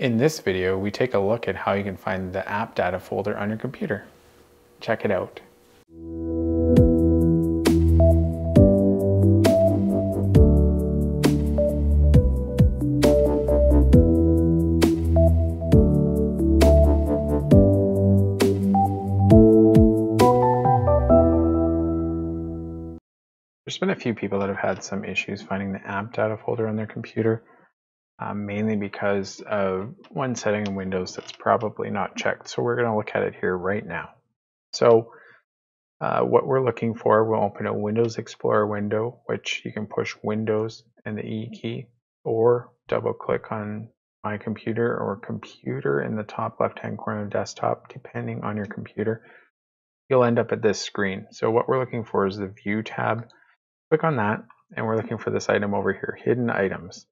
In this video, we take a look at how you can find the app data folder on your computer. Check it out. There's been a few people that have had some issues finding the app data folder on their computer. Mainly because of one setting in Windows that's probably not checked. So we're going to look at it here right now. So what we're looking for, we'll open a Windows Explorer window, which you can push Windows and the E key, or double click on My Computer or Computer in the top left hand corner of Desktop, depending on your computer. You'll end up at this screen. So what we're looking for is the View tab. Click on that, and we're looking for this item over here, Hidden Items.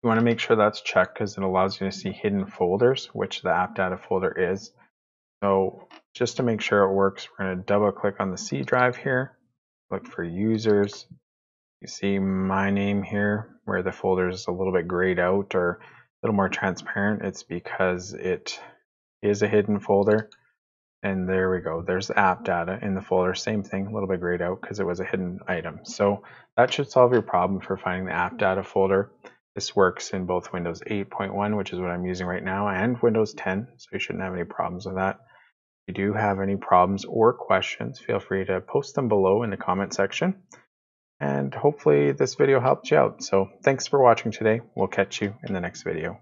You want to make sure that's checked because it allows you to see hidden folders, which the app data folder is. So just to make sure it works, we're going to double click on the C drive here, look for users. You see my name here where the folder is a little bit grayed out or a little more transparent. It's because it is a hidden folder. And there we go. There's the app data in the folder. Same thing, a little bit grayed out because it was a hidden item. So that should solve your problem for finding the app data folder. This works in both Windows 8.1, which is what I'm using right now, and Windows 10, so you shouldn't have any problems with that. If you do have any problems or questions, feel free to post them below in the comment section. And hopefully this video helped you out. So thanks for watching today. We'll catch you in the next video.